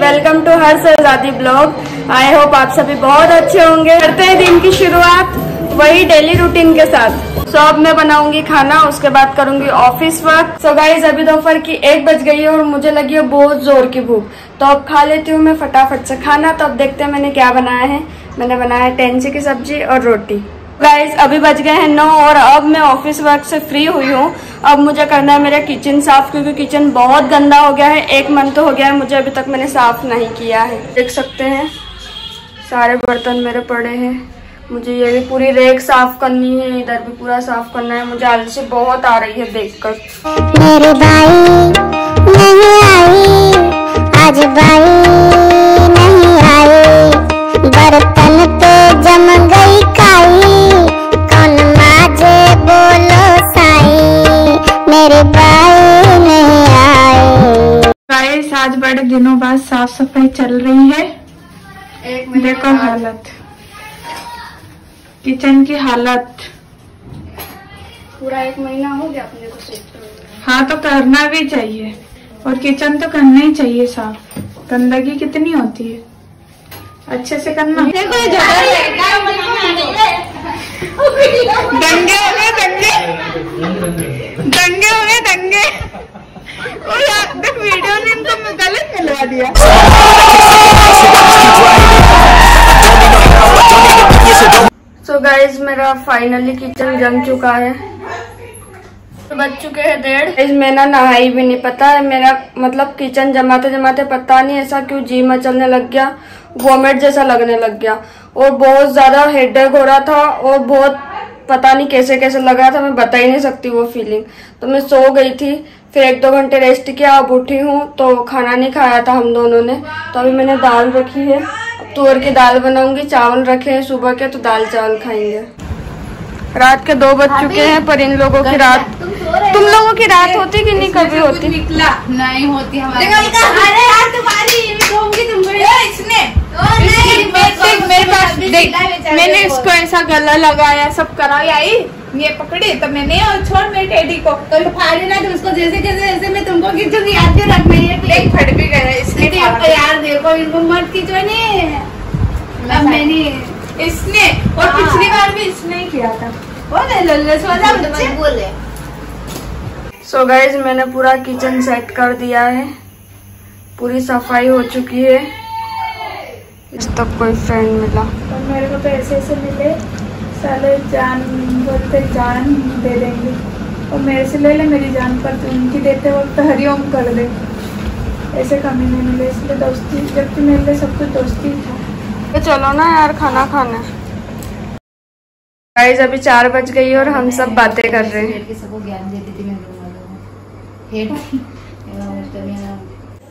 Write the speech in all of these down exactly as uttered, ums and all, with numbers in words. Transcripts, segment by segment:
Welcome to her Shahzadi blog. I hope आप सभी बहुत अच्छे होंगे। करते हैं दिन की शुरुआत वही डेली रूटीन के साथ। सो so, अब मैं बनाऊंगी खाना, उसके बाद करूंगी ऑफिस वर्क। सो गाइज अभी दोपहर की एक बज गई है और मुझे लगी है बहुत जोर की भूख, तो अब खा लेती हूँ मैं फटाफट से खाना। तो अब देखते हैं मैंने क्या बनाया है। मैंने बनाया है टेंची की सब्जी और रोटी। गाइज अभी बज गए हैं नौ और अब मैं ऑफिस वर्क से फ्री हुई हूँ। अब मुझे करना है मेरा किचन साफ, क्योंकि किचन बहुत गंदा हो गया है। एक मंथ तो हो गया है मुझे, अभी तक मैंने साफ नहीं किया है। देख सकते हैं सारे बर्तन मेरे पड़े हैं। मुझे ये भी पूरी रैक साफ करनी है, इधर भी पूरा साफ करना है। मुझे आलसी बहुत आ रही है देखकर। मेरे भाई नहीं आई, आज भाई नहीं आई, बर्तन पे जम गई काई, कौन माजे बोलो साई, मेरे भाई नहीं आए। गाइस आज बड़े दिनों बाद साफ सफाई चल रही है। एक मिनट देखो हालत, किचन की हालत। पूरा एक महीना हो गया अपने को सेट। हाँ तो करना भी चाहिए, और किचन तो करना ही चाहिए साफ। गंदगी कितनी होती है, अच्छे से करना। देखो दंगे हो गए, दंगे दंगे हो गए, दंगे। वीडियो ने इनको गलत मिलवा दिया। सो गाइज मेरा फाइनली किचन जम चुका है। बज चुके हैं डेढ़। मैं ना नहाई भी नहीं, पता है मेरा मतलब किचन जमाते जमाते पता नहीं ऐसा क्यों जी मचलने लग गया, वोमिट जैसा लगने लग गया और बहुत ज्यादा हेडेक हो रहा था और बहुत पता नहीं कैसे कैसे लग रहा था, मैं बता ही नहीं सकती वो फीलिंग। तो मैं सो गई थी, फिर एक दो घंटे रेस्ट किया, अब उठी हूँ। तो खाना नहीं खाया था हम दोनों ने, तो अभी मैंने दाल रखी है, तुअर की दाल बनाऊंगी। चावल रखे हैं सुबह के, तो दाल चावल खाएंगे। रात के दो बज चुके हैं, पर इन लोगों की रात तुम, तुम लोगों की रात होती कि नहीं कभी होती? निकला नहीं होती हमारे। मैंने इसको ऐसा गला लगाया, सब करा, आई ये पकड़े तो मैंने और छोड़ मेरे टेडी को फाड़ी ना। तुमको जैसे जैसे जैसे मैं तुमको किचन याद क्यों रख रही है, फट भी गया इसलिए यार। देखो इनको मत खींचो ने, मैंने इसने और पिछली बार भी इसने ही किया था। बोले सो गाइज मैंने पूरा किचन सेट कर दिया है, पूरी सफाई हो चुकी है। इस तक कोई फ्रेंड मिला और मेरे को तो ऐसे ऐसे मिले साले, जान बोलते जान दे देंगे और मेरे से ले ले मेरी जान पर, तो उनकी देते वक्त हरिओम कर दे, ऐसे कमी नहीं मिले। इसलिए दोस्ती, जबकि मेरे लिए सब कुछ दोस्ती था। तो चलो ना यार खाना खाना। गाइस अभी चार बज गई और हम सब बातें कर रहे हैं।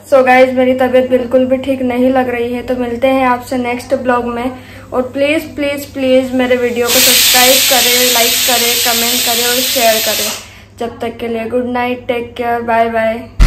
सो so गाइज मेरी तबीयत बिल्कुल भी ठीक नहीं लग रही है, तो मिलते हैं आपसे नेक्स्ट ब्लॉग में। और प्लीज़ प्लीज़ प्लीज़ मेरे वीडियो को सब्सक्राइब करें, लाइक करें, कमेंट करें और शेयर करें। जब तक के लिए good night, take care, bye bye.